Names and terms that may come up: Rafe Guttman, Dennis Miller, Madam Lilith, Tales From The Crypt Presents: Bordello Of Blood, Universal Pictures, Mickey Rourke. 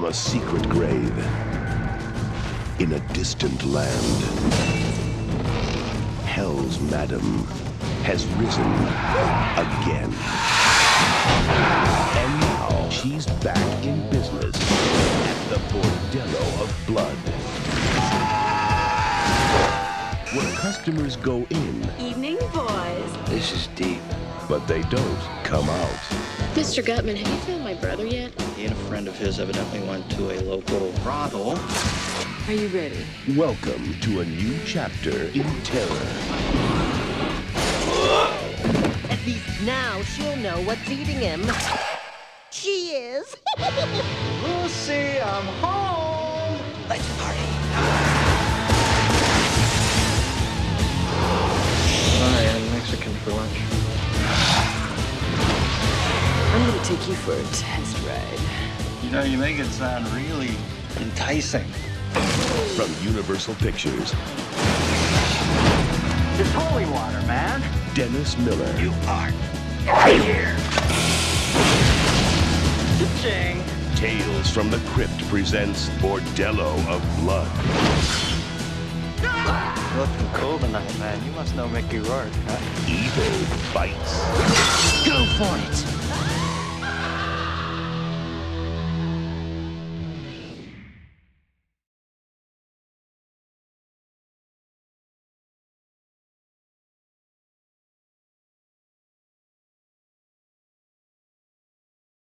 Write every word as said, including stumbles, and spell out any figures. from a secret grave in a distant land. Hell's Madam has risen again. And now she's back in business at the Bordello of Blood, where customers go in. Evening, boys. This is deep. But they don't come out. Mister Guttman, have you found my brother yet? He and a friend of his evidently went to a local brothel. Are you ready? Welcome to a new chapter in terror. At least now she'll know what's eating him. She is. Lucy, I'm home. Let's party. For lunch. I'm gonna take you for a test ride. You know, you make it sound really enticing. From Universal Pictures. It's holy water, man. Dennis Miller. You are here. Cha-ching. Tales from the Crypt presents Bordello of Blood. You're looking cold tonight, man. You must know Mickey Rourke, huh? Evil bites. Go for it!